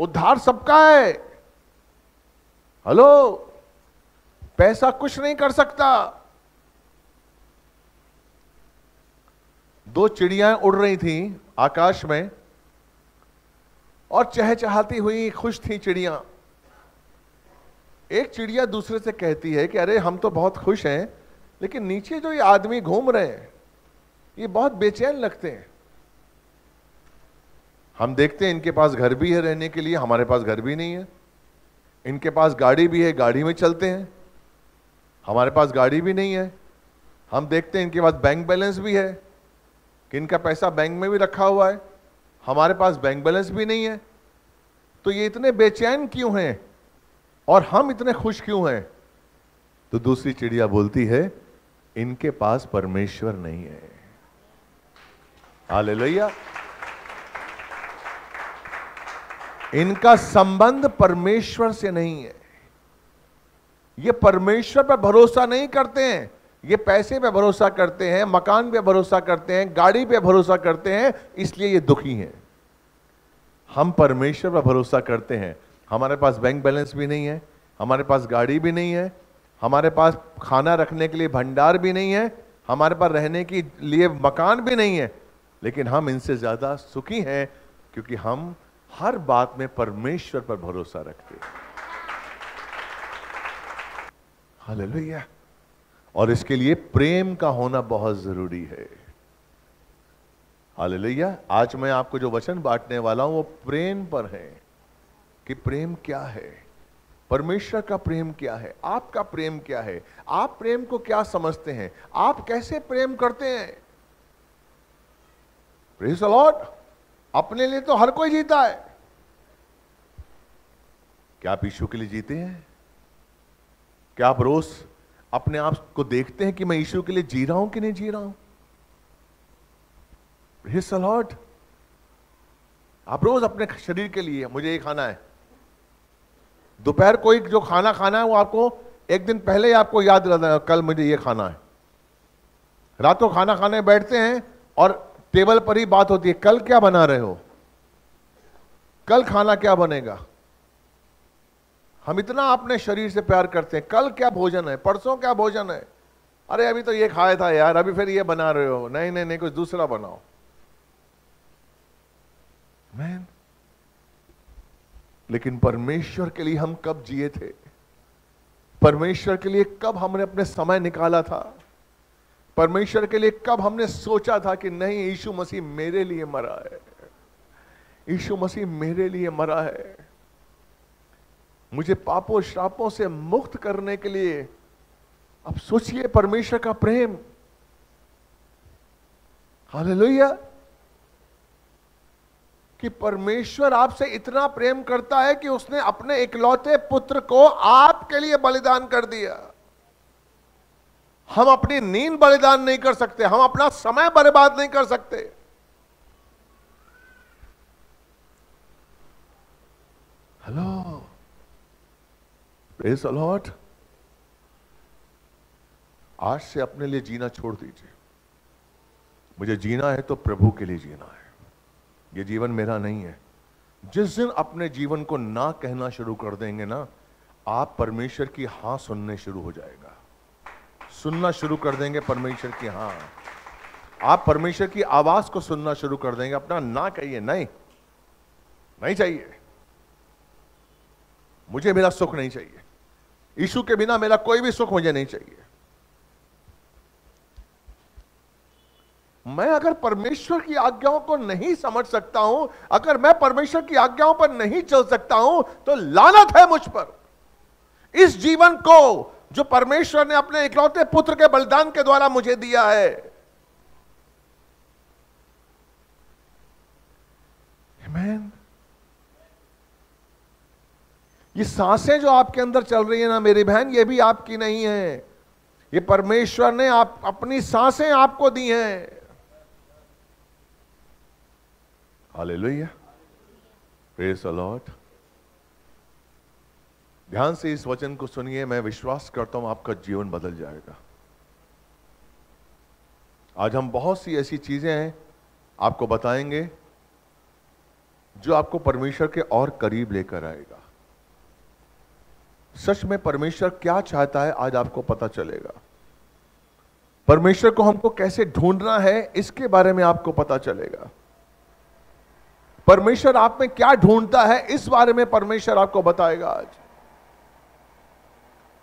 उद्धार सबका है। हेलो, पैसा कुछ नहीं कर सकता। दो चिड़ियां उड़ रही थी आकाश में और चहचहाती हुई खुश थी चिड़ियां। एक चिड़िया दूसरे से कहती है कि अरे हम तो बहुत खुश हैं, लेकिन नीचे जो ये आदमी घूम रहे हैं ये बहुत बेचैन लगते हैं। हम देखते हैं इनके पास घर भी है रहने के लिए, हमारे पास घर भी नहीं है। इनके पास गाड़ी भी है, गाड़ी में चलते हैं, हमारे पास गाड़ी भी नहीं है। हम देखते हैं इनके पास बैंक बैलेंस भी है कि इनका पैसा बैंक में भी रखा हुआ है, हमारे पास बैंक बैलेंस भी नहीं है। तो ये इतने बेचैन क्यों हैं और हम इतने खुश क्यों हैं? तो दूसरी चिड़िया बोलती है, इनके पास परमेश्वर नहीं है। हालेलुया। इनका संबंध परमेश्वर से नहीं है। ये परमेश्वर पर भरोसा नहीं करते हैं, ये पैसे पे भरोसा करते हैं, मकान पे भरोसा करते हैं, गाड़ी पे भरोसा करते हैं, इसलिए ये दुखी हैं। हम परमेश्वर पर भरोसा करते हैं, हमारे पास बैंक बैलेंस भी नहीं है, हमारे पास गाड़ी भी नहीं है, हमारे पास खाना रखने के लिए भंडार भी नहीं है, हमारे पास रहने के लिए मकान भी नहीं है, लेकिन हम इनसे ज़्यादा सुखी हैं क्योंकि हम हर बात में परमेश्वर पर भरोसा रखते हैं। हालेलुया। और इसके लिए प्रेम का होना बहुत ज़रूरी है। हालेलुया। आज मैं आपको जो वचन बांटने वाला हूँ वो प्रेम पर है कि प्रेम क्या है, परमेश्वर का प्रेम क्या है, आपका प्रेम क्या है, आप प्रेम को क्या समझते हैं, आप कैसे प्रेम करते हैं। Praise the Lord. अपने लिए तो हर कोई जीता है। क्या आप यीशु के लिए जीते हैं? क्या आप रोज अपने आप को देखते हैं कि मैं यीशु के लिए जी रहा हूं कि नहीं जी रहा हूं? Praise the Lord. आप रोज अपने शरीर के लिए, मुझे ये खाना है, दोपहर को एक जो खाना खाना है वो आपको एक दिन पहले ही आपको याद रहता है, कल मुझे ये खाना है। रातों खाना खाने बैठते हैं और टेबल पर ही बात होती है, कल क्या बना रहे हो, कल खाना क्या बनेगा। हम इतना अपने शरीर से प्यार करते हैं, कल क्या भोजन है, परसों क्या भोजन है, अरे अभी तो ये खाया था यार, अभी फिर ये बना रहे हो, नहीं नहीं नहीं कुछ दूसरा बनाओ। मैन, लेकिन परमेश्वर के लिए हम कब जिए थे? परमेश्वर के लिए कब हमने अपने समय निकाला था? परमेश्वर के लिए कब हमने सोचा था कि नहीं, यीशु मसीह मेरे लिए मरा है, यीशु मसीह मेरे लिए मरा है, मुझे पापों श्रापों से मुक्त करने के लिए। अब सोचिए परमेश्वर का प्रेम। हालेलुया। कि परमेश्वर आपसे इतना प्रेम करता है कि उसने अपने इकलौते पुत्र को आपके लिए बलिदान कर दिया। हम अपनी नींद बलिदान नहीं कर सकते, हम अपना समय बर्बाद नहीं कर सकते। Hello, praise the Lord. आज से अपने लिए जीना छोड़ दीजिए। मुझे जीना है तो प्रभु के लिए जीना है, ये जीवन मेरा नहीं है। जिस दिन अपने जीवन को ना कहना शुरू कर देंगे ना, आप परमेश्वर की हाँ सुनने शुरू हो जाएगा, सुनना शुरू कर देंगे परमेश्वर की हाँ। आप परमेश्वर की आवाज को सुनना शुरू कर देंगे। अपना ना कहिए, नहीं नहीं चाहिए, मुझे मेरा सुख नहीं चाहिए, यीशु के बिना मेरा कोई भी सुख मुझे नहीं चाहिए। मैं अगर परमेश्वर की आज्ञाओं को नहीं समझ सकता हूं, अगर मैं परमेश्वर की आज्ञाओं पर नहीं चल सकता हूं, तो लानत है मुझ पर। इस जीवन को जो परमेश्वर ने अपने इकलौते पुत्र के बलिदान के द्वारा मुझे दिया है। आमीन। ये सांसें जो आपके अंदर चल रही है ना मेरी बहन, ये भी आपकी नहीं है, ये परमेश्वर ने आप अपनी सांसें आपको दी हैं। Hallelujah, praise the Lord. ध्यान से इस वचन को सुनिए, मैं विश्वास करता हूं आपका जीवन बदल जाएगा। आज हम बहुत सी ऐसी चीजें हैं आपको बताएंगे जो आपको परमेश्वर के और करीब लेकर आएगा। सच में परमेश्वर क्या चाहता है आज आपको पता चलेगा। परमेश्वर को हमको कैसे ढूंढना है इसके बारे में आपको पता चलेगा। परमेश्वर आप में क्या ढूंढता है इस बारे में परमेश्वर आपको बताएगा आज।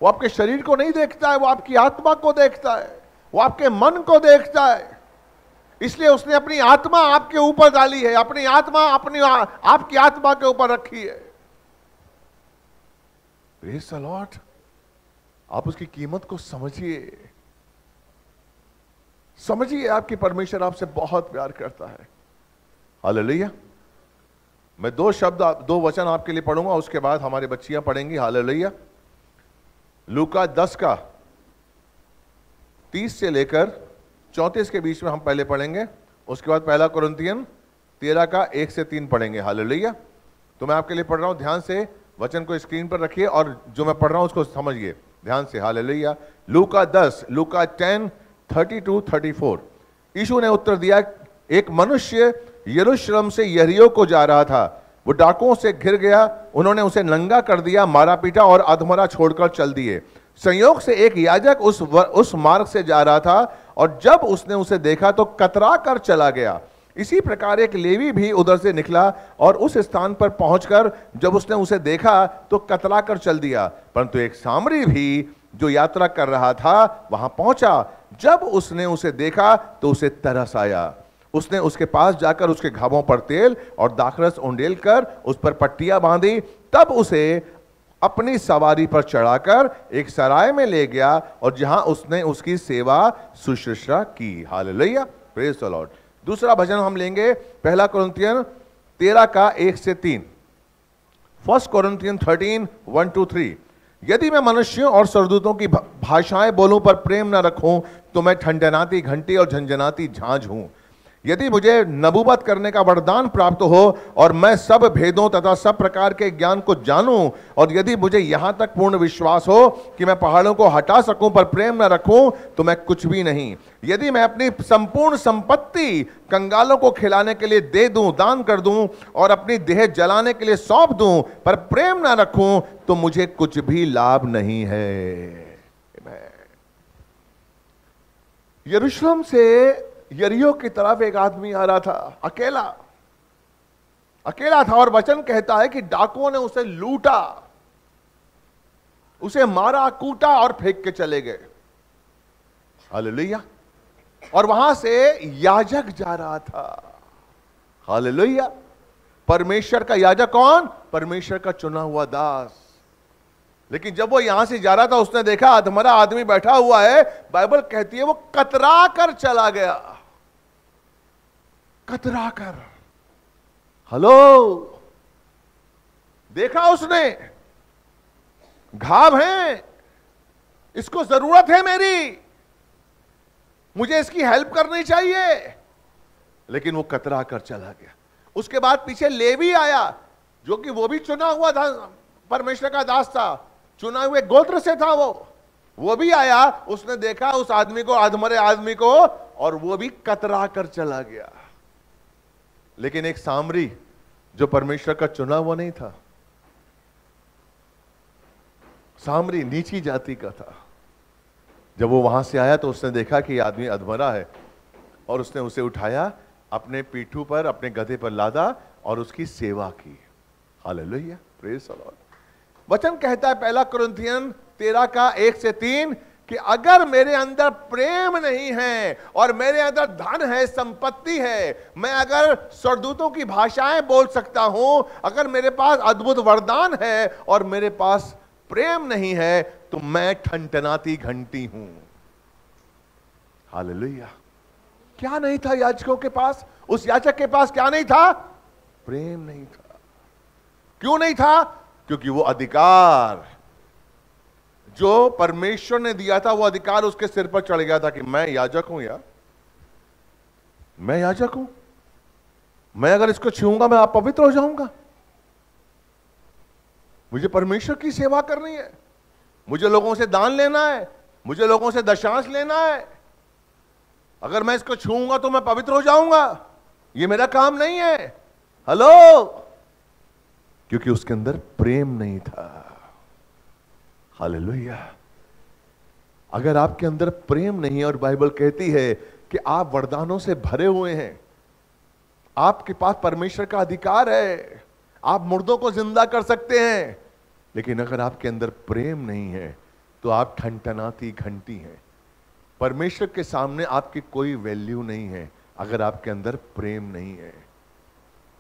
वो आपके शरीर को नहीं देखता है, वो आपकी आत्मा को देखता है, वो आपके मन को देखता है। इसलिए उसने अपनी आत्मा आपके ऊपर डाली है, अपनी आत्मा आपकी आत्मा के ऊपर रखी है। Praise the Lord. आप उसकी कीमत को समझिए, समझिए आपकी परमेश्वर आपसे बहुत प्यार करता है। हालेलुया। मैं दो वचन आपके लिए पढ़ूंगा, उसके बाद हमारी बच्चियां पढ़ेंगी। हालेलुया। लूका 10 का 30 से लेकर 34 के बीच में हम पहले पढ़ेंगे, उसके बाद 1 कोरिन्थियन 13 का 1 से 3 पढ़ेंगे। हालेलुया। तो मैं आपके लिए पढ़ रहा हूँ, ध्यान से वचन को स्क्रीन पर रखिए और जो मैं पढ़ रहा हूँ उसको समझिए ध्यान से। हालेलुया। लूका 10 लूका 10:32-34। यीशु ने उत्तर दिया, एक मनुष्य यरूशलेम से यरीहो को जा रहा था। वो डाकुओं से घिर गया, उन्होंने उसे नंगा कर दिया, मारा पीटा और अधमरा छोड़कर चल दिए। संयोग से एक याजक उस मार्ग से जा रहा था और जब उसने उसे देखा तो कतरा कर चला गया। इसी प्रकार एक लेवी भी उधर से निकला और उस स्थान पर पहुंचकर जब उसने उसे देखा तो कतरा कर चल दिया। परंतु एक सामरी भी जो यात्रा कर रहा था वहां पहुंचा, जब उसने उसे देखा तो उसे तरस आया। उसने उसके पास जाकर उसके घावों पर तेल और दाखरस उंडेल कर उस पर पट्टियां बांधी, तब उसे अपनी सवारी पर चढ़ाकर एक सराय में ले गया और जहां उसने उसकी सेवा शुश्रूषा की। हालेलुया। Praise the Lord. दूसरा भजन हम लेंगे 1 कोरिन्थियन 13 का 1 से 3। 1 कोरिन्थियन 13:1-3। यदि मैं मनुष्यों और स्वर्गदूतों की भाषाएं बोलूं पर प्रेम न रखूं तो मैं ठंडनाती घंटी और झंझनाती झांझ हूं। यदि मुझे नबूवत करने का वरदान प्राप्त हो और मैं सब भेदों तथा सब प्रकार के ज्ञान को जानूं, और यदि मुझे यहाँ तक पूर्ण विश्वास हो कि मैं पहाड़ों को हटा सकूं पर प्रेम न रखूं तो मैं कुछ भी नहीं। यदि मैं अपनी संपूर्ण संपत्ति कंगालों को खिलाने के लिए दे दूं, दान कर दूं और अपनी देह जलाने के लिए सौंप दूं पर प्रेम न रखूं तो मुझे कुछ भी लाभ नहीं है। यरूशलेम से यरीहो की तरफ एक आदमी आ रहा था, अकेला था, और वचन कहता है कि डाकुओं ने उसे लूटा, उसे मारा कूटा और फेंक के चले गए। हालेलुया। और वहां से याजक जा रहा था। हालेलुया। परमेश्वर का याजक कौन? परमेश्वर का चुना हुआ दास। लेकिन जब वो यहां से जा रहा था उसने देखा अधमरा आदमी बैठा हुआ है। बाइबल कहती है वो कतरा कर चला गया, कतरा कर। हेलो, देखा उसने घाव है, इसको जरूरत है मेरी, मुझे इसकी हेल्प करनी चाहिए, लेकिन वो कतरा कर चला गया। उसके बाद पीछे लेवी आया जो कि वो भी चुना हुआ था, परमेश्वर का दास था, चुना हुए गोत्र से था। वो भी आया, उसने देखा उस आदमी को, अधमरे आदमी को, और वो भी कतरा कर चला गया। लेकिन एक सामरी जो परमेश्वर का चुना हुआ नहीं था, सामरी नीची जाति का था, जब वो वहां से आया तो उसने देखा कि आदमी अधमरा है, और उसने उसे उठाया, अपने पीठू पर, अपने गधे पर लादा और उसकी सेवा की। हालेलुया। Praise the Lord. वचन कहता है 1 कोरिन्थियन 13 का 1 से 3 कि अगर मेरे अंदर प्रेम नहीं है और मेरे अंदर धन है, संपत्ति है, मैं अगर स्वर्गदूतों की भाषाएं बोल सकता हूं, अगर मेरे पास अद्भुत वरदान है और मेरे पास प्रेम नहीं है तो मैं ठनठनाती घंटी हूं। हालेलुया। क्या नहीं था याजकों के पास? उस याजक के पास क्या नहीं था? प्रेम नहीं था। क्यों नहीं था? क्योंकि वो अधिकार जो परमेश्वर ने दिया था वो अधिकार उसके सिर पर चढ़ गया था कि मैं याजक हूं यार, मैं याजक हूं, मैं अगर इसको छूऊंगा मैं आप पवित्र हो जाऊंगा, मुझे परमेश्वर की सेवा करनी है, मुझे लोगों से दान लेना है, मुझे लोगों से दशांश लेना है, अगर मैं इसको छूऊंगा तो मैं पवित्र हो जाऊंगा, ये मेरा काम नहीं है। हेलो, क्योंकि उसके अंदर प्रेम नहीं था। हालेलुया। अगर आपके अंदर प्रेम नहीं है, और बाइबल कहती है कि आप वरदानों से भरे हुए हैं, आपके पास परमेश्वर का अधिकार है, आप मुर्दों को जिंदा कर सकते हैं, लेकिन अगर आपके अंदर प्रेम नहीं है तो आप ठनठनाती घंटी हैं। परमेश्वर के सामने आपकी कोई वैल्यू नहीं है अगर आपके अंदर प्रेम नहीं है।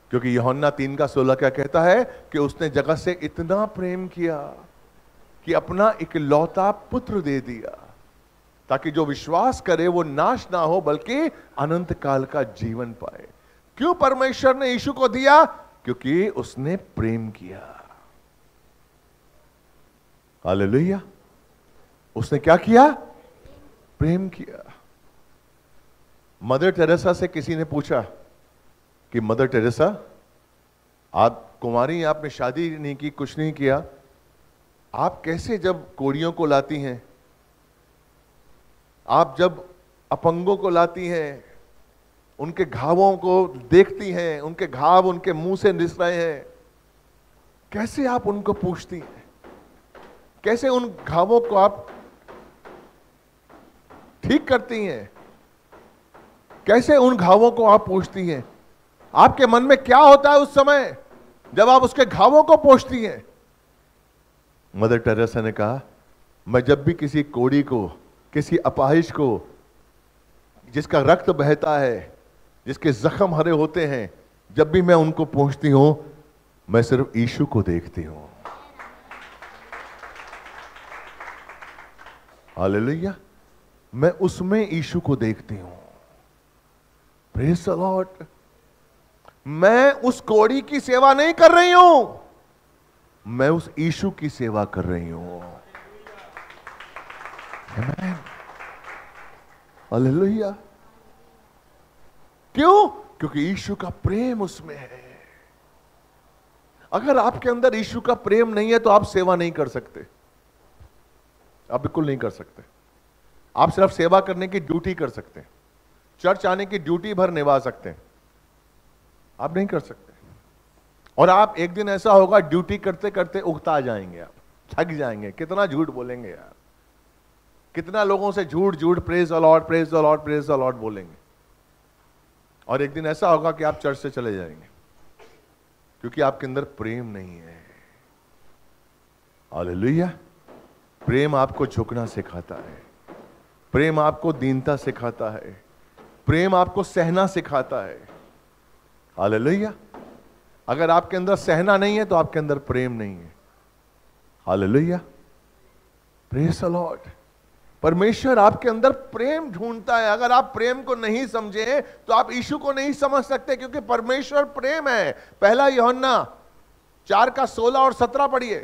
क्योंकि यूहन्ना 3:16 क्या कहता है कि उसने जगत से इतना प्रेम किया कि अपना इकलौता पुत्र दे दिया, ताकि जो विश्वास करे वो नाश ना हो बल्कि अनंत काल का जीवन पाए। क्यों परमेश्वर ने यीशु को दिया? क्योंकि उसने प्रेम किया। हालेलुया। उसने क्या किया? प्रेम किया। मदर टेरेसा से किसी ने पूछा कि मदर टेरेसा, आप कुंवारी, आपने शादी नहीं की, कुछ नहीं किया, आप कैसे जब कोड़ियों को लाती हैं, आप जब अपंगों को लाती हैं, उनके घावों को देखती हैं, उनके घाव उनके मुंह से निस रहे हैं, कैसे आप उनको पूछती हैं, कैसे उन घावों को आप ठीक करती हैं, कैसे उन घावों को आप पोंछती हैं? आपके मन में क्या होता है उस समय जब आप उसके घावों को पोंछती हैं? मदर टेरेसा ने कहा, मैं जब भी किसी कोड़ी को, किसी अपाहिज को, जिसका रक्त बहता है, जिसके जख्म हरे होते हैं, जब भी मैं उनको पोंछती हूं, मैं सिर्फ यीशु को देखती हूं। हालेलुया। मैं उसमें यीशु को देखती हूं। Praise the Lord. मैं उस कोड़ी की सेवा नहीं कर रही हूं, मैं उस यीशु की सेवा कर रही हूं। आमीन। हालेलुया। क्यों? क्योंकि यीशु का प्रेम उसमें है। अगर आपके अंदर यीशु का प्रेम नहीं है तो आप सेवा नहीं कर सकते, आप बिल्कुल नहीं कर सकते। आप सिर्फ सेवा करने की ड्यूटी कर सकते हैं, चर्च आने की ड्यूटी भर निभा सकते हैं, आप नहीं कर सकते। और आप एक दिन ऐसा होगा, ड्यूटी करते करते उगता जाएंगे, आप थक जाएंगे। कितना झूठ बोलेंगे यार, कितना लोगों से झूठ praise the Lord, praise the Lord, praise the Lord बोलेंगे, और एक दिन ऐसा होगा कि आप चर्च से चले जाएंगे, क्योंकि आपके अंदर प्रेम नहीं है। हालेलुया। प्रेम आपको झुकना सिखाता है, प्रेम आपको दीनता सिखाता है, प्रेम आपको सहना सिखाता है। हालेलुया। अगर आपके अंदर सहना नहीं है तो आपके अंदर प्रेम नहीं है। हालेलुया। Praise the Lord. परमेश्वर आपके अंदर प्रेम ढूंढता है। अगर आप प्रेम को नहीं समझे तो आप यीशु को नहीं समझ सकते, क्योंकि परमेश्वर प्रेम है। पहला यूहन्ना 4:16-17 पढ़िए।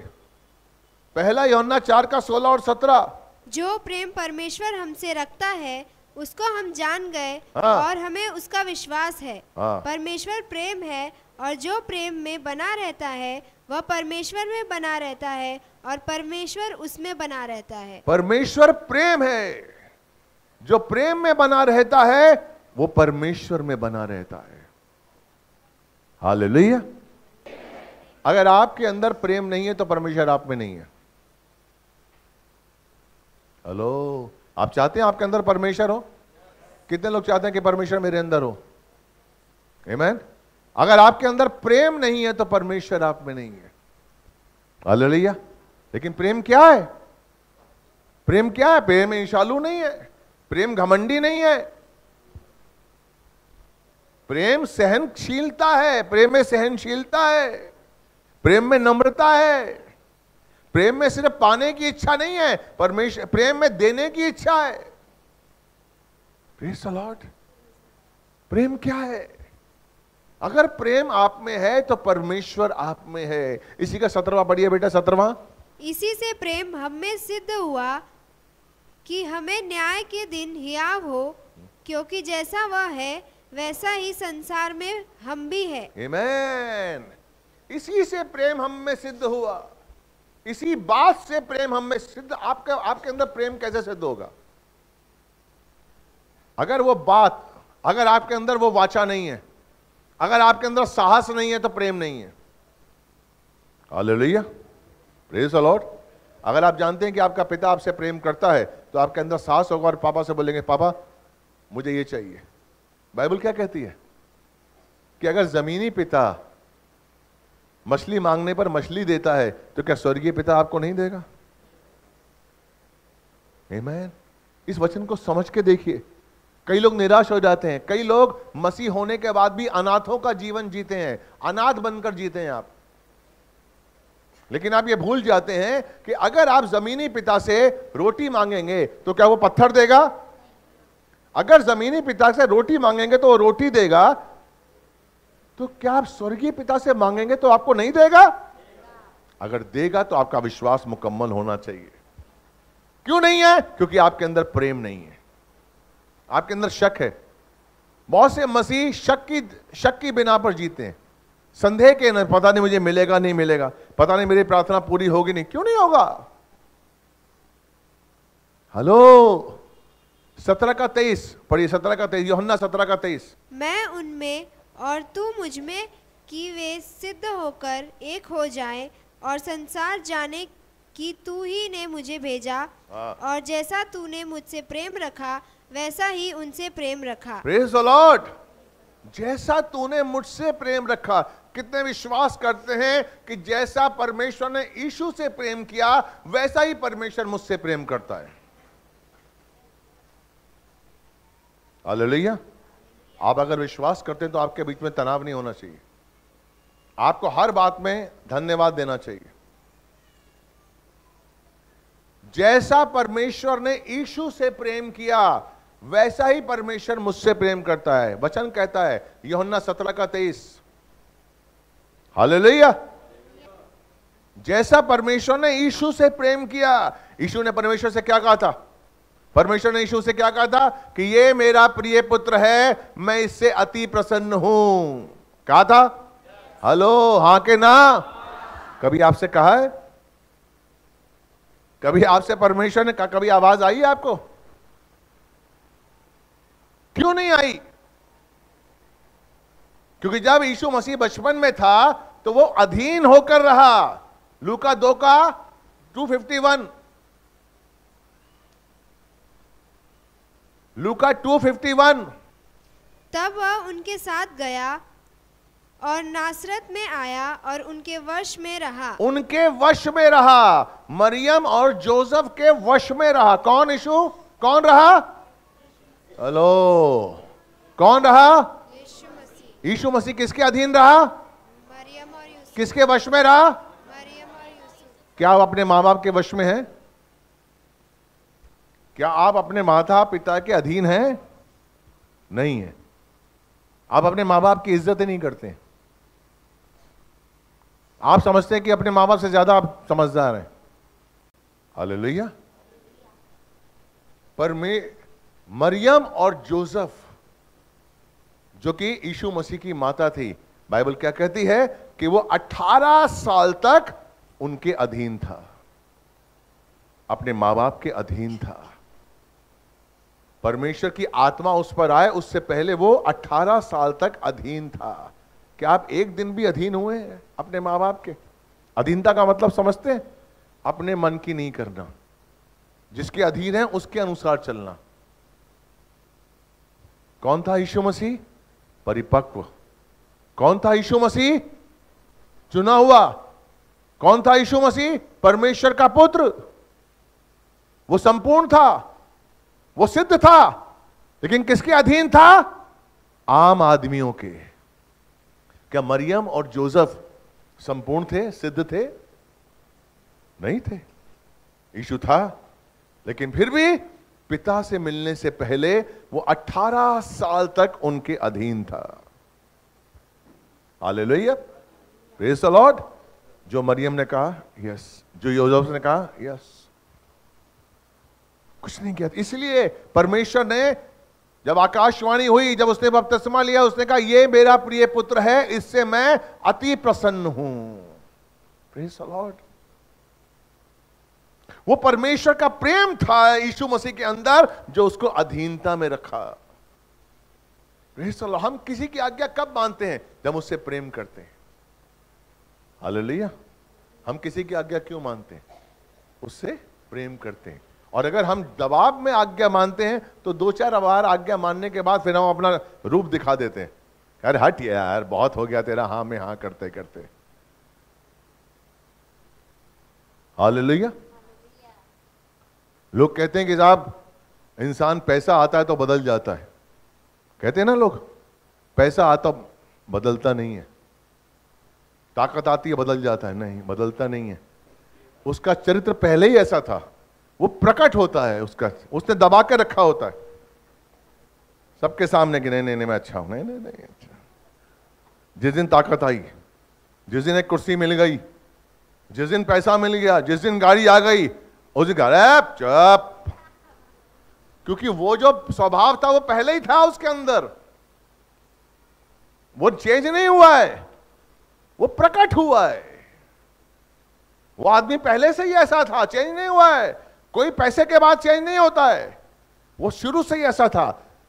पहला यूहन्ना 4:16-17। जो प्रेम परमेश्वर हमसे रखता है उसको हम जान गए, हाँ। और हमें उसका विश्वास है, हाँ। परमेश्वर प्रेम है, और जो प्रेम में बना रहता है वह परमेश्वर में बना रहता है और परमेश्वर उसमें बना रहता है। परमेश्वर प्रेम है, जो प्रेम में बना रहता है वो परमेश्वर में बना रहता है। हालेलुया। अगर आपके अंदर प्रेम नहीं है तो परमेश्वर आप में नहीं है। हेलो, आप चाहते हैं आपके अंदर परमेश्वर हो? कितने लोग चाहते हैं कि परमेश्वर मेरे अंदर हो? आमीन। अगर आपके अंदर प्रेम नहीं है तो परमेश्वर आप में नहीं है। हालेलुया। लेकिन प्रेम क्या है? प्रेम क्या है? प्रेम इंशालु नहीं है, प्रेम घमंडी नहीं है, प्रेम सहनशीलता है, प्रेम में सहनशीलता है, प्रेम में नम्रता है। प्रेम में सिर्फ पाने की इच्छा नहीं है, परमेश्वर प्रेम में देने की इच्छा है। Praise the Lord. प्रेम क्या है? अगर प्रेम आप में है तो परमेश्वर आप में है। इसी का 17वां पढ़िए बेटा, 17वां। इसी से प्रेम हमें सिद्ध हुआ कि हमें न्याय के दिन हियाव हो, क्योंकि जैसा वह है वैसा ही संसार में हम भी है। आमीन। इसी से प्रेम हम में सिद्ध हुआ, इसी बात से प्रेम हम में सिद्ध। आपके अंदर प्रेम कैसे सिद्ध होगा? अगर वो बात, अगर आपके अंदर वो वाचा नहीं है, अगर आपके अंदर साहस नहीं है तो प्रेम नहीं है। Hallelujah, praise the Lord. अगर आप जानते हैं कि आपका पिता आपसे प्रेम करता है तो आपके अंदर साहस होगा और पापा से बोलेंगे, पापा मुझे ये चाहिए। बाइबल क्या कहती है कि अगर जमीनी पिता मछली मांगने पर मछली देता है तो क्या स्वर्गीय पिता आपको नहीं देगा? आमीन। इस वचन को समझ के देखिए। कई लोग निराश हो जाते हैं, कई लोग मसीह होने के बाद भी अनाथों का जीवन जीते हैं, अनाथ बनकर जीते हैं आप। लेकिन आप ये भूल जाते हैं कि अगर आप जमीनी पिता से रोटी मांगेंगे तो क्या वो पत्थर देगा? अगर जमीनी पिता से रोटी मांगेंगे तो वो रोटी देगा, तो क्या आप स्वर्गीय पिता से मांगेंगे तो आपको नहीं देगा? अगर देगा तो आपका विश्वास मुकम्मल होना चाहिए। क्यों नहीं है? क्योंकि आपके अंदर प्रेम नहीं है, आपके अंदर शक है। बहुत से मसीह शक की बिना पर जीते हैं, संदेह के, न पता नहीं मुझे मिलेगा नहीं मिलेगा, पता नहीं मेरी प्रार्थना पूरी होगी नहीं। क्यों नहीं होगा? हेलो, 17:23 पढ़िए, 17:23, यूहन्ना 17:23। मैं उनमें और तू मुझ में, कि वे सिद्ध होकर एक हो जाएं और संसार जाने कि तू ही ने मुझे भेजा, और जैसा तूने मुझसे प्रेम रखा वैसा ही उनसे प्रेम रखा। Praise the Lord. जैसा तूने मुझसे प्रेम रखा, कितने विश्वास करते हैं कि जैसा परमेश्वर ने यीशु से प्रेम किया वैसा ही परमेश्वर मुझसे प्रेम करता है। हालेलुया। आप अगर विश्वास करते हैं तो आपके बीच में तनाव नहीं होना चाहिए, आपको हर बात में धन्यवाद देना चाहिए। जैसा परमेश्वर ने यीशु से प्रेम किया वैसा ही परमेश्वर मुझसे प्रेम करता है। वचन कहता है यूहन्ना 17:23। हालेलुया। जैसा परमेश्वर ने यीशु से प्रेम किया, यीशु ने परमेश्वर से क्या कहा था? परमेश्वर ने यीशु से क्या कहा था? कि ये मेरा प्रिय पुत्र है, मैं इससे अति प्रसन्न हूं। कहा था? हेलो, हां के ना? कभी आपसे कहा है? कभी आपसे परमेश्वर ने कहा, कभी आवाज आई है आपको? क्यों नहीं आई? क्योंकि जब यीशु मसीह बचपन में था तो वो अधीन होकर रहा। लूका 2:251, लूका 2:51। तब वह उनके साथ गया और नासरत में आया और उनके वश में रहा। उनके वश में रहा, मरियम और जोसेफ के वश में रहा। कौन? यीशु। कौन रहा? हेलो, कौन रहा? यीशु मसीह। यीशु मसीह किसके अधीन रहा? मरियम और यूसुफ। किसके वश में रहा? मरियम और यूसुफ। क्या आप अपने माँ बाप के वश में हैं? क्या आप अपने माता पिता के अधीन हैं? नहीं है। आप अपने माँ बाप की इज्जत ही नहीं करते हैं। आप समझते हैं कि अपने माँ बाप से ज्यादा आप समझदार हैं। हालेलुया। पर मरियम और जोसेफ, जो कि यीशु मसीह की माता थी, बाइबल क्या कहती है कि वो 18 साल तक उनके अधीन था, अपने माँ बाप के अधीन था। परमेश्वर की आत्मा उस पर आए उससे पहले वो 18 साल तक अधीन था। क्या आप एक दिन भी अधीन हुए हैं अपने माँ बाप के? अधीनता का मतलब समझते हैं? अपने मन की नहीं करना, जिसके अधीन है उसके अनुसार चलना। कौन था यीशु मसीह? परिपक्व। कौन था यीशु मसीह? चुना हुआ। कौन था यीशु मसीह? परमेश्वर का पुत्र। वो संपूर्ण था, वो सिद्ध था, लेकिन किसके अधीन था? आम आदमियों के। क्या मरियम और जोसेफ संपूर्ण थे, सिद्ध थे? नहीं थे। यीशु था, लेकिन फिर भी पिता से मिलने से पहले वो 18 साल तक उनके अधीन था। Hallelujah, praise the Lord. जो मरियम ने कहा यस, जो जोसेफ ने कहा यस, कुछ नहीं किया। इसलिए परमेश्वर ने जब आकाशवाणी हुई, जब उसने बपतिस्मा लिया, उसने कहा ये मेरा प्रिय पुत्र है, इससे मैं अति प्रसन्न हूं। Praise the Lord. वो परमेश्वर का प्रेम था यीशु मसीह के अंदर जो उसको अधीनता में रखा। Praise the Lord. हम किसी की आज्ञा कब मानते हैं? जब उससे प्रेम करते हैं। हालेलुया। हम किसी की आज्ञा क्यों मानते हैं? उससे प्रेम करते हैं। और अगर हम दबाव में आज्ञा मानते हैं तो दो चार बार आज्ञा मानने के बाद फिर हम अपना रूप दिखा देते हैं, यार हट यार बहुत हो गया तेरा हाँ में हाँ करते करते। हालेलुया। लोग कहते हैं कि साहब इंसान पैसा आता है तो बदल जाता है, कहते हैं ना लोग, पैसा आता बदलता नहीं है, ताकत आती है बदल जाता है, नहीं बदलता नहीं है। उसका चरित्र पहले ही ऐसा था, वो प्रकट होता है, उसका उसने दबा के रखा होता है सबके सामने कि नहीं नहीं नहीं मैं अच्छा हूं, नहीं नहीं नहीं अच्छा। जिस दिन ताकत आई, जिस दिन एक कुर्सी मिल गई, जिस दिन पैसा मिल गया, जिस दिन गाड़ी आ गई, उस दिन चुप, क्योंकि वो जो स्वभाव था वो पहले ही था उसके अंदर, वो चेंज नहीं हुआ है, वो प्रकट हुआ है। वो आदमी पहले से ही ऐसा था, चेंज नहीं हुआ है। कोई पैसे के बाद चेंज नहीं होता है, वो शुरू से ही ऐसा था।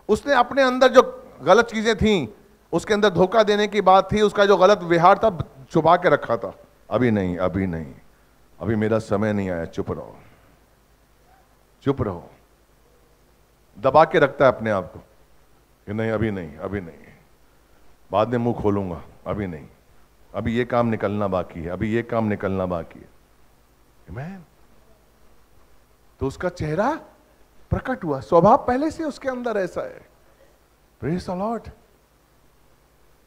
उसने अपने अंदर जो गलत चीजें थीं, उसके अंदर धोखा देने की बात थी, उसका जो गलत व्यवहार था छुपा के रखा था, अभी नहीं अभी नहीं, अभी मेरा समय नहीं आया, चुप रहो चुप रहो। दबा के रखता है अपने आप को कि नहीं अभी नहीं अभी नहीं, बाद में मुंह खोलूंगा, अभी नहीं, अभी ये काम निकलना बाकी है, अभी ये काम निकलना बाकी है। आमीन। तो उसका चेहरा प्रकट हुआ, स्वभाव पहले से उसके अंदर ऐसा है। Praise the Lord.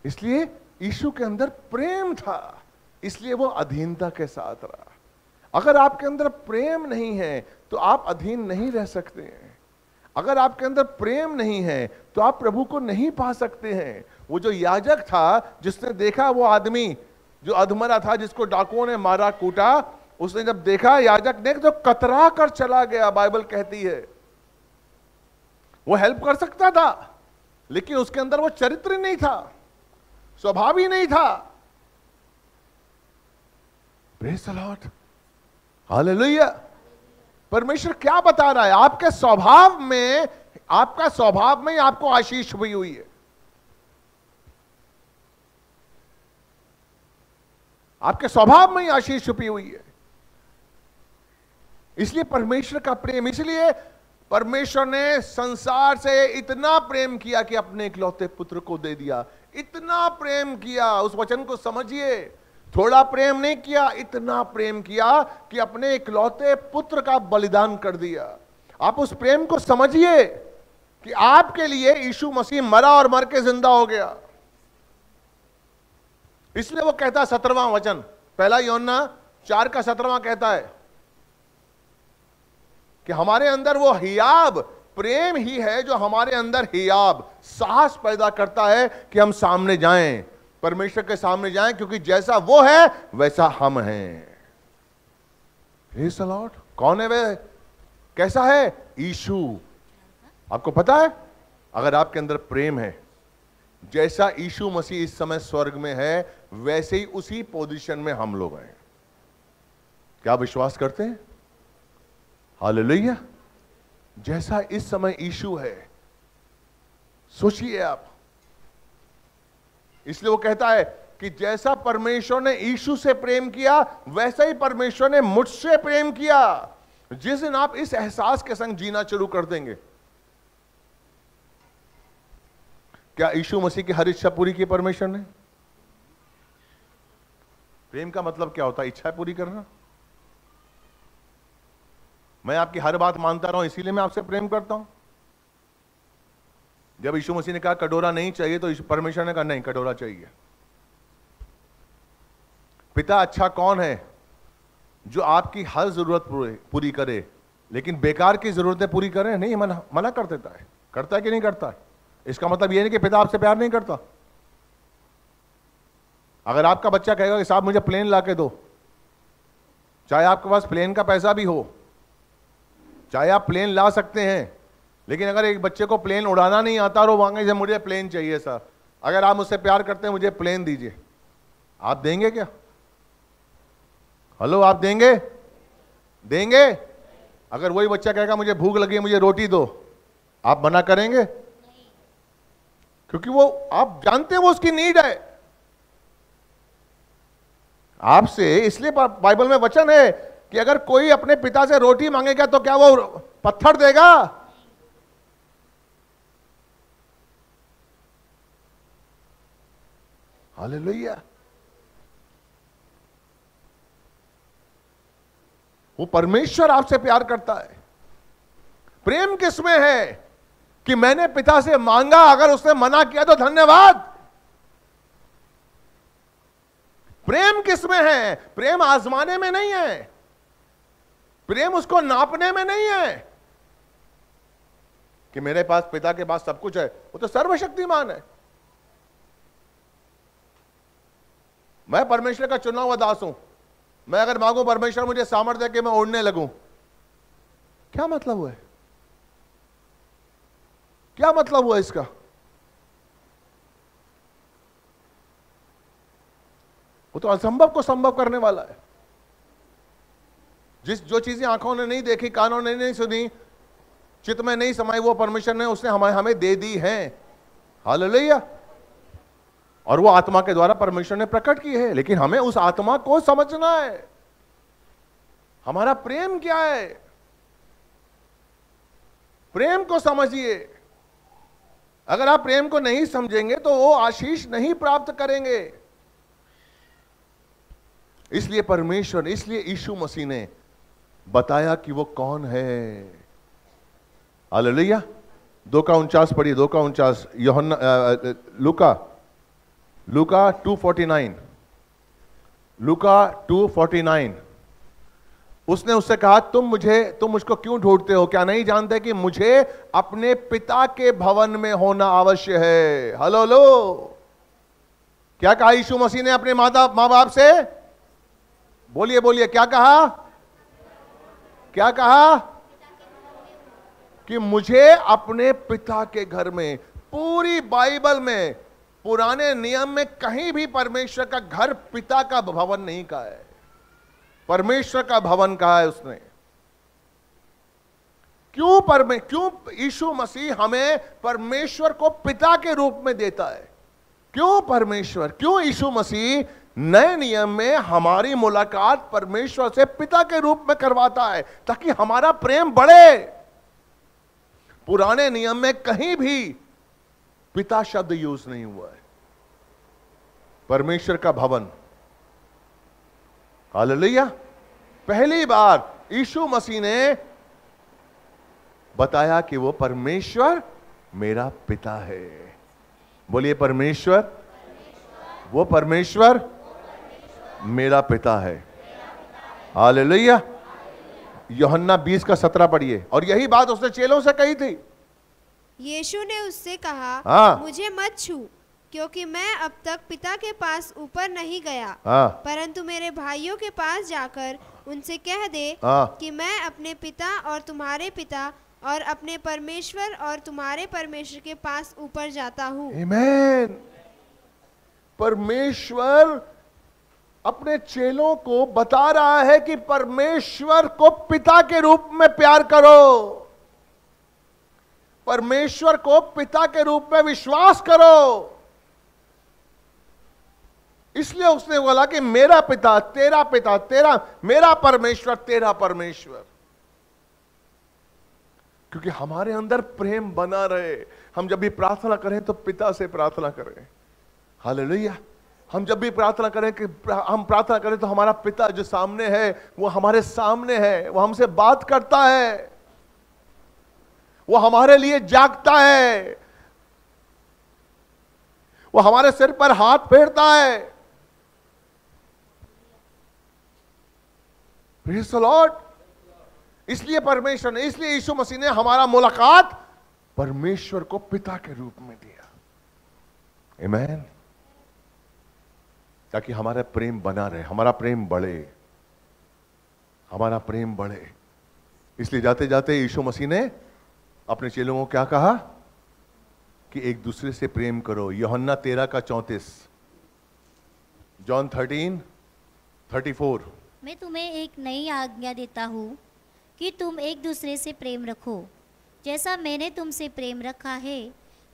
इसलिए यीशु के अंदर प्रेम था, इसलिए वो अधीनता के साथ रहा। अगर आपके अंदर प्रेम नहीं है तो आप अधीन नहीं रह सकते हैं। अगर आपके अंदर प्रेम नहीं है तो आप प्रभु को नहीं पा सकते हैं। वो जो याजक था जिसने देखा वो आदमी जो अधमरा था जिसको डाकुओं ने मारा कूटा, उसने जब देखा याजक ने तो कतरा कर चला गया। बाइबल कहती है वो हेल्प कर सकता था, लेकिन उसके अंदर वो चरित्र नहीं था, स्वभाव ही नहीं था। Praise the Lord. हालेलुया। परमेश्वर क्या बता रहा है? आपके स्वभाव में, आपका स्वभाव में आपको आशीष हुई हुई है। आपके स्वभाव में ही आशीष छुपी हुई है। इसलिए परमेश्वर का प्रेम, इसलिए परमेश्वर ने संसार से इतना प्रेम किया कि अपने इकलौते पुत्र को दे दिया। इतना प्रेम किया, उस वचन को समझिए, थोड़ा प्रेम नहीं किया, इतना प्रेम किया कि अपने इकलौते पुत्र का बलिदान कर दिया। आप उस प्रेम को समझिए कि आपके लिए यीशु मसीह मरा और मर के जिंदा हो गया। इसलिए वो कहता है 17वां वचन, पहला यूहन्ना 4:17 कहता है कि हमारे अंदर वो हियाब, प्रेम ही है जो हमारे अंदर हियाब, साहस पैदा करता है कि हम सामने जाएं, परमेश्वर के सामने जाएं, क्योंकि जैसा वो है वैसा हम हैं। Praise the Lord. कौन है वह? कैसा है? यीशु। आपको पता है अगर आपके अंदर प्रेम है, जैसा यीशु मसीह इस समय स्वर्ग में है वैसे ही उसी पोजीशन में हम लोग हैं। क्या विश्वास करते हैं? हालेलुया। जैसा इस समय यीशु है, सोचिए आप। इसलिए वो कहता है कि जैसा परमेश्वर ने यीशु से प्रेम किया वैसा ही परमेश्वर ने मुझसे प्रेम किया। जिस दिन आप इस एहसास के संग जीना शुरू कर देंगे। क्या यीशु मसीह की हर इच्छा पूरी की परमेश्वर ने? प्रेम का मतलब क्या होता है? इच्छा पूरी करना। मैं आपकी हर बात मानता रहा हूं इसीलिए मैं आपसे प्रेम करता हूं। जब यीशु मसीह ने कहा कटोरा नहीं चाहिए तो परमेश्वर ने कहा नहीं कटोरा चाहिए। पिता अच्छा कौन है जो आपकी हर जरूरत पूरी करे लेकिन बेकार की जरूरतें पूरी करे नहीं, मना कर देता है। करता है कि नहीं करता है? इसका मतलब यह नहीं कि पिता आपसे प्यार नहीं करता। अगर आपका बच्चा कहेगा कि साहब मुझे प्लेन ला के दो, चाहे आपके पास प्लेन का पैसा भी हो, चाहे आप प्लेन ला सकते हैं, लेकिन अगर एक बच्चे को प्लेन उड़ाना नहीं आता और वो मांगे जब मुझे प्लेन चाहिए सर, अगर आप मुझसे प्यार करते हैं मुझे प्लेन दीजिए, आप देंगे क्या? हेलो, आप देंगे? देंगे। अगर वही बच्चा कहेगा मुझे भूख लगी है मुझे रोटी दो, आप मना करेंगे? क्योंकि वो आप जानते हैं वो उसकी नीड है आपसे। इसलिए बाइबल में वचन है कि अगर कोई अपने पिता से रोटी मांगेगा तो क्या वो पत्थर देगा? हालेलुया। वो परमेश्वर आपसे प्यार करता है। प्रेम किसमें है कि मैंने पिता से मांगा, अगर उसने मना किया तो धन्यवाद। प्रेम किसमें है? प्रेम आजमाने में नहीं है, प्रेम उसको नापने में नहीं है कि मेरे पास पिता के पास सब कुछ है, वो तो सर्वशक्तिमान है, मैं परमेश्वर का चुना हुआ दास हूं, मैं अगर मांगू परमेश्वर मुझे सामर्थ्य दे कि मैं ओढ़ने लगूं, क्या मतलब हुआ है? क्या मतलब हुआ इसका? वो तो असंभव को संभव करने वाला है। जिस जो चीजें आंखों ने नहीं देखी, कानों ने नहीं सुनी, चित्त में नहीं समाई, वो परमेश्वर ने उसने हमें दे दी है। हालेलुया। और वो आत्मा के द्वारा परमेश्वर ने प्रकट की है, लेकिन हमें उस आत्मा को समझना है। हमारा प्रेम क्या है? प्रेम को समझिए। अगर आप प्रेम को नहीं समझेंगे तो वो आशीष नहीं प्राप्त करेंगे। इसलिए परमेश्वर, इसलिए यीशु मसीह ने बताया कि वो कौन है। हालेलुया। 2:49 पढ़िए, 2:49 लूका 2:49। उसने उससे कहा, तुम मुझको क्यों ढूंढते हो? क्या नहीं जानते कि मुझे अपने पिता के भवन में होना आवश्यक है? हेलो लो, क्या कहा यीशु मसीह ने अपने माँ बाप से? बोलिए बोलिए, क्या कहा? क्या कहा? कि मुझे अपने पिता के घर में। पूरी बाइबल में, पुराने नियम में कहीं भी परमेश्वर का घर पिता का भवन नहीं कहा है, परमेश्वर का भवन कहा है उसने। क्यों यीशु मसीह हमें परमेश्वर को पिता के रूप में देता है? क्यों यीशु मसीह नए नियम में हमारी मुलाकात परमेश्वर से पिता के रूप में करवाता है? ताकि हमारा प्रेम बढ़े। पुराने नियम में कहीं भी पिता शब्द यूज नहीं हुआ है। परमेश्वर का भवन। हालेलुया। पहली बार यीशु मसीह ने बताया कि वो परमेश्वर मेरा पिता है। बोलिए, परमेश्वर वो परमेश्वर मेरा पिता है। हालेलुया। यूहन्ना 20:17 पढ़िए। और यही बात उसने चेलों से कही थी। यीशु ने उससे कहा, मुझे मत छू, क्योंकि मैं अब तक पिता के पास ऊपर नहीं गया, परंतु मेरे भाइयों के पास जाकर उनसे कह दे कि मैं अपने पिता और तुम्हारे पिता और अपने परमेश्वर और तुम्हारे परमेश्वर के पास ऊपर जाता हूँ। आमीन। परमेश्वर अपने चेलों को बता रहा है कि परमेश्वर को पिता के रूप में प्यार करो, परमेश्वर को पिता के रूप में विश्वास करो। इसलिए उसने बोला कि मेरा पिता, तेरा पिता, तेरा मेरा परमेश्वर, तेरा परमेश्वर। क्योंकि हमारे अंदर प्रेम बना रहे। हम जब भी प्रार्थना करें तो पिता से प्रार्थना करें। हालेलुया। हम जब भी प्रार्थना करें तो हमारा पिता जो सामने है, वो हमारे सामने है, वो हमसे बात करता है, वो हमारे लिए जागता है, वो हमारे सिर पर हाथ फेरता है। Praise the Lord. इसलिए परमेश्वर ने, इसलिए यीशु मसीह ने हमारा मुलाकात परमेश्वर को पिता के रूप में दिया। आमीन। ताकि हमारा प्रेम बना रहे, हमारा प्रेम बढ़े, हमारा प्रेम बढ़े। इसलिए जाते जाते यीशु मसीह ने अपने चेलों को क्या कहा? कि एक दूसरे से प्रेम करो। यूहन्ना 13:34, जॉन 13:34। मैं तुम्हें एक नई आज्ञा देता हूँ कि तुम एक दूसरे से प्रेम रखो। जैसा मैंने तुमसे प्रेम रखा है,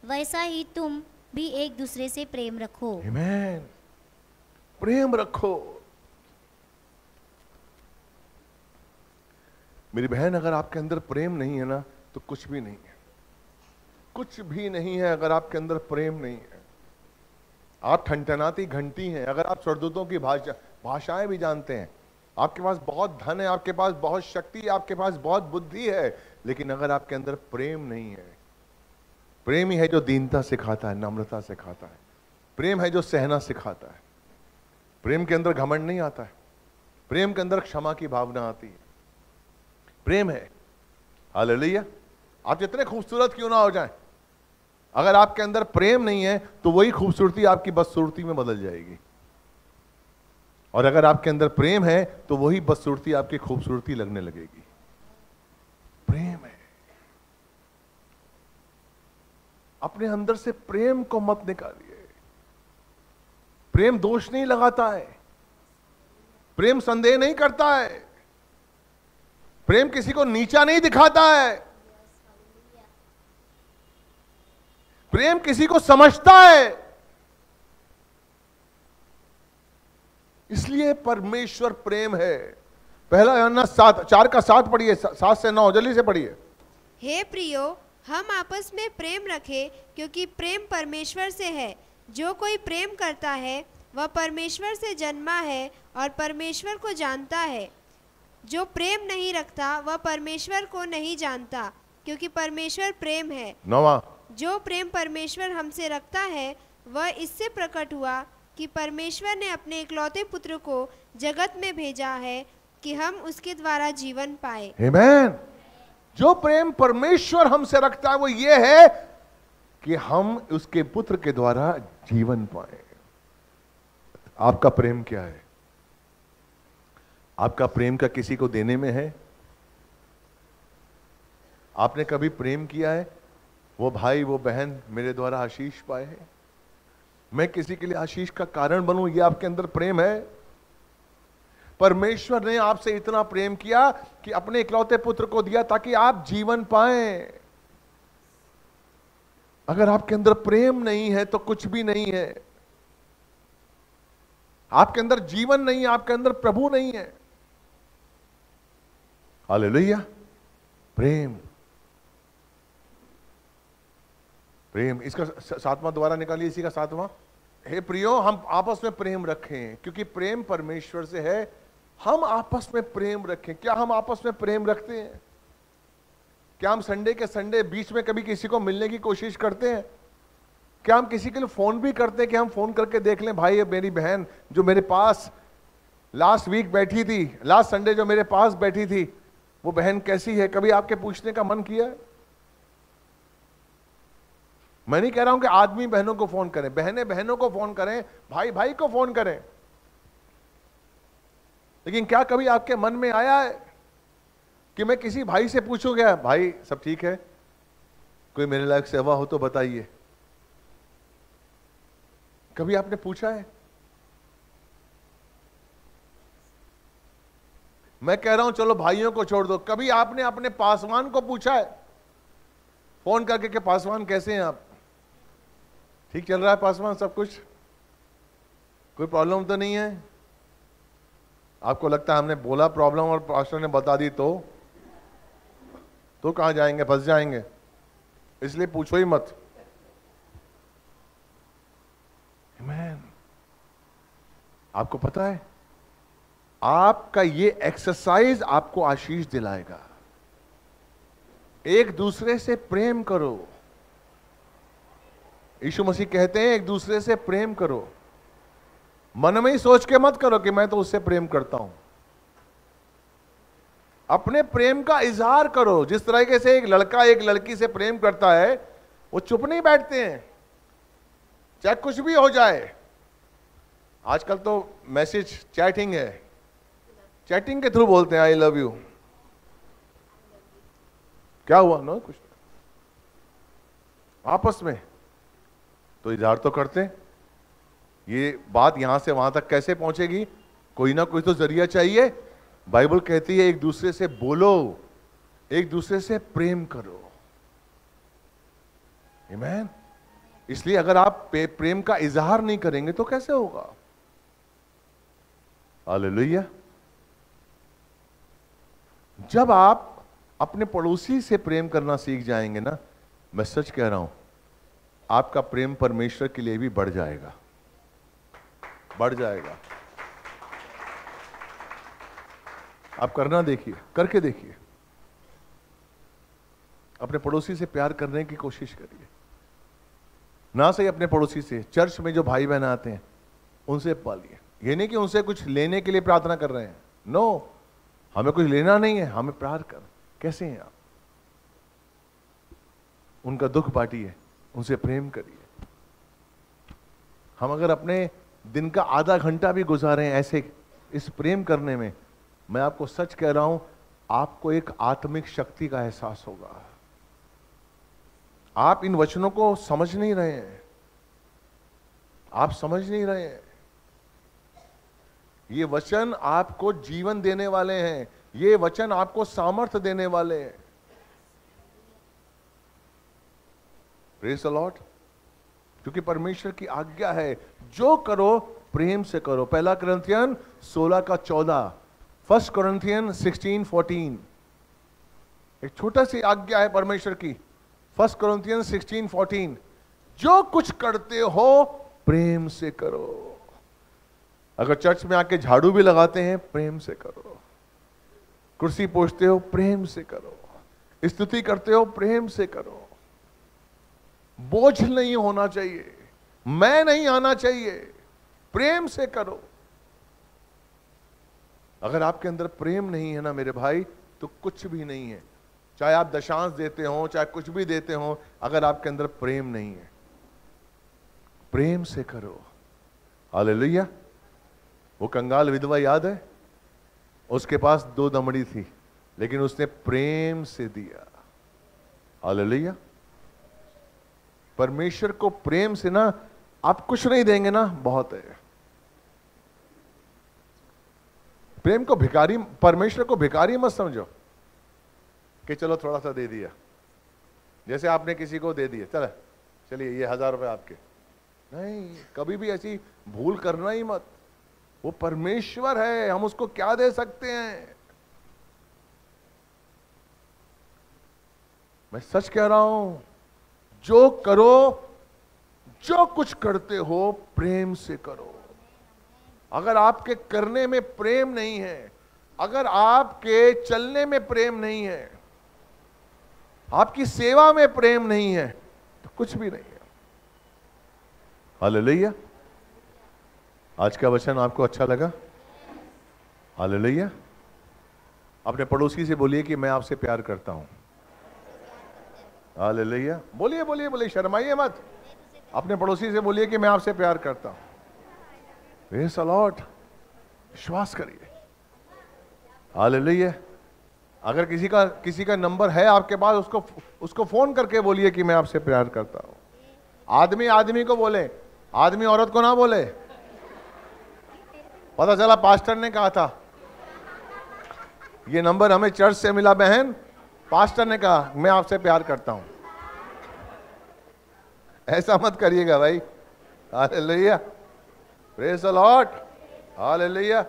वैसा ही तुम भी एक दूसरे से प्रेम रखो। आमीन। प्रेम रखो। मेरी बहन, अगर आपके अंदर प्रेम नहीं है ना तो कुछ भी नहीं है, कुछ भी नहीं है। अगर आपके अंदर प्रेम नहीं है, आप ठनठनाती घंटी हैं। अगर आप स्वर्गदूतों की भाषाएं भी जानते हैं, आपके पास बहुत धन है, आपके पास बहुत शक्ति है, आपके पास बहुत बुद्धि है, लेकिन अगर आपके अंदर प्रेम नहीं है। प्रेम ही है जो दीनता सिखाता है, नम्रता सिखाता है। प्रेम है जो सहना सिखाता है। प्रेम के अंदर घमंड नहीं आता है। प्रेम के अंदर क्षमा की भावना आती है। प्रेम है। हालेलुया। आप जितने खूबसूरत क्यों ना हो जाएं, अगर आपके अंदर प्रेम नहीं है तो वही खूबसूरती आपकी बदसूरती में बदल जाएगी, और अगर आपके अंदर प्रेम है तो वही बदसूरती आपकी खूबसूरती लगने लगेगी। प्रेम है। अपने अंदर से प्रेम को मत निकालिए। प्रेम दोष नहीं लगाता है, प्रेम संदेह नहीं करता है, प्रेम किसी को नीचा नहीं दिखाता है, प्रेम किसी को समझता है। इसलिए परमेश्वर प्रेम है। पहला यूहन्ना 4:7 पढ़िए, 7 से 9 जल्दी से पढ़िए। हे प्रियो, हम आपस में प्रेम रखें, क्योंकि प्रेम परमेश्वर से है। जो कोई प्रेम करता है वह परमेश्वर से जन्मा है और परमेश्वर को जानता है। जो प्रेम नहीं रखता वह परमेश्वर को नहीं जानता, क्योंकि परमेश्वर प्रेम है। नौवां, जो प्रेम परमेश्वर हमसे रखता है वह इससे प्रकट हुआ कि परमेश्वर ने अपने इकलौते पुत्र को जगत में भेजा है कि हम उसके द्वारा जीवन पाए। आमीन। जो प्रेम परमेश्वर हमसे रखता है वो ये है कि हम उसके पुत्र के द्वारा जीवन पाए। आपका प्रेम क्या है? आपका प्रेम का किसी को देने में है? आपने कभी प्रेम किया है? वो भाई, वो बहन मेरे द्वारा आशीष पाए हैं, मैं किसी के लिए आशीष का कारण बनूं, ये आपके अंदर प्रेम है। परमेश्वर ने आपसे इतना प्रेम किया कि अपने इकलौते पुत्र को दिया ताकि आप जीवन पाएं। अगर आपके अंदर प्रेम नहीं है तो कुछ भी नहीं है। आपके अंदर जीवन नहीं है, आपके अंदर प्रभु नहीं है। हालेलुया। प्रेम, प्रेम। इसका 7वां दोबारा निकालिए, इसी का 7वां। हे प्रियो, हम आपस में प्रेम रखें, क्योंकि प्रेम परमेश्वर से है। हम आपस में प्रेम रखें। क्या हम आपस में प्रेम रखते हैं? क्या हम संडे के संडे बीच में कभी किसी को मिलने की कोशिश करते हैं? क्या हम किसी के लिए फ़ोन भी करते हैं कि हम फ़ोन करके देख लें, भाई ये मेरी बहन जो मेरे पास लास्ट वीक बैठी थी, लास्ट संडे जो मेरे पास बैठी थी, वो बहन कैसी है? कभी आपके पूछने का मन किया है? मैं नहीं कह रहा हूं कि आदमी बहनों को फोन करें, बहनें बहनों को फोन करें, भाई भाई को फोन करें, लेकिन क्या कभी आपके मन में आया है कि मैं किसी भाई से पूछूंगा, भाई सब ठीक है, कोई मेरे लायक सेवा हो तो बताइए? कभी आपने पूछा है? मैं कह रहा हूं चलो भाइयों को छोड़ दो, कभी आपने अपने पासवान को पूछा है फोन करके कि पासवान कैसे हैं आप, ठीक चल रहा है पासवान, सब कुछ, कोई प्रॉब्लम तो नहीं है? आपको लगता है हमने बोला प्रॉब्लम और पासवान ने बता दी तो कहाँ जाएंगे? फंस जाएंगे। इसलिए पूछो ही मत। आमीन। आपको पता है आपका ये एक्सरसाइज आपको आशीष दिलाएगा। एक दूसरे से प्रेम करो। यीशु मसीह कहते हैं एक दूसरे से प्रेम करो। मन में ही सोच के मत करो कि मैं तो उससे प्रेम करता हूं। अपने प्रेम का इजहार करो। जिस तरीके से एक लड़का एक लड़की से प्रेम करता है, वो चुप नहीं बैठते हैं, चाहे कुछ भी हो जाए। आजकल तो मैसेज चैटिंग है, चैटिंग के थ्रू बोलते हैं आई लव यू। क्या हुआ ना? कुछ आपस में तो इजहार तो करते। ये बात यहां से वहां तक कैसे पहुंचेगी? कोई ना कोई तो जरिया चाहिए। बाइबल कहती है एक दूसरे से बोलो, एक दूसरे से प्रेम करो। आमीन। इसलिए अगर आप प्रेम का इजहार नहीं करेंगे तो कैसे होगा? हालेलुया। जब आप अपने पड़ोसी से प्रेम करना सीख जाएंगे ना, मैं सच कह रहा हूं, आपका प्रेम परमेश्वर के लिए भी बढ़ जाएगा, बढ़ जाएगा। आप करना देखिए, करके देखिए, अपने पड़ोसी से प्यार करने की कोशिश करिए। ना सही अपने पड़ोसी से, चर्च में जो भाई बहन आते हैं उनसे पालिए। ये नहीं कि उनसे कुछ लेने के लिए प्रार्थना कर रहे हैं, नो, हमें कुछ लेना नहीं है, हमें प्यार कर। कैसे हैं आप? उनका दुख बांटिए, उनसे प्रेम करिए। हम अगर अपने दिन का आधा घंटा भी गुजारें ऐसे इस प्रेम करने में, मैं आपको सच कह रहा हूं, आपको एक आत्मिक शक्ति का एहसास होगा। आप इन वचनों को समझ नहीं रहे हैं, आप समझ नहीं रहे हैं। ये वचन आपको जीवन देने वाले हैं, ये वचन आपको सामर्थ्य देने वाले हैं। Praise the Lord. क्योंकि परमेश्वर की आज्ञा है, जो करो प्रेम से करो। 1 Corinthians 16:14, 1 Corinthians 16:14, एक छोटा सी आज्ञा है परमेश्वर की। 1 Corinthians 16:14, जो कुछ करते हो प्रेम से करो। अगर चर्च में आके झाड़ू भी लगाते हैं, प्रेम से करो। कुर्सी पोंछते हो, प्रेम से करो। स्तुति करते हो, प्रेम से करो। बोझ नहीं होना चाहिए, मैं नहीं आना चाहिए, प्रेम से करो। अगर आपके अंदर प्रेम नहीं है ना मेरे भाई, तो कुछ भी नहीं है। चाहे आप दशांश देते हो, चाहे कुछ भी देते हो, अगर आपके अंदर प्रेम नहीं है, प्रेम से करो। हालेलुया। वो कंगाल विधवा याद है, उसके पास 2 दमड़ी थी, लेकिन उसने प्रेम से दिया। हालेलुया। परमेश्वर को प्रेम से ना, आप कुछ नहीं देंगे ना, बहुत है। प्रेम को भिखारी, परमेश्वर को भिखारी मत समझो कि चलो थोड़ा सा दे दिया। जैसे आपने किसी को दे दिया, चलो चलिए ये 1000 रुपये आपके, नहीं, कभी भी ऐसी भूल करना ही मत। वो परमेश्वर है, हम उसको क्या दे सकते हैं? मैं सच कह रहा हूं, जो करो, जो कुछ करते हो प्रेम से करो। अगर आपके करने में प्रेम नहीं है, अगर आपके चलने में प्रेम नहीं है, आपकी सेवा में प्रेम नहीं है, तो कुछ भी नहीं है। हालेलुया। आज का वचन आपको अच्छा लगा? हालेलुया। अपने पड़ोसी से बोलिए कि मैं आपसे प्यार करता हूं। हालेलुया। बोलिए, बोलिए, बोलिए, शर्माइए मत। अपने पड़ोसी से बोलिए कि मैं आपसे प्यार करता हूं। Praise the Lord. विश्वास करिए। हालेलुया। अगर किसी का नंबर है आपके पास, उसको फोन करके बोलिए कि मैं आपसे प्यार करता हूं। आदमी आदमी को बोले, आदमी औरत को ना बोले। पता चला पास्टर ने कहा था, ये नंबर हमें चर्च से मिला बहन, पास्टर ने कहा मैं आपसे प्यार करता हूं। ऐसा मत करिएगा भाई। Hallelujah. Praise the Lord. Hallelujah.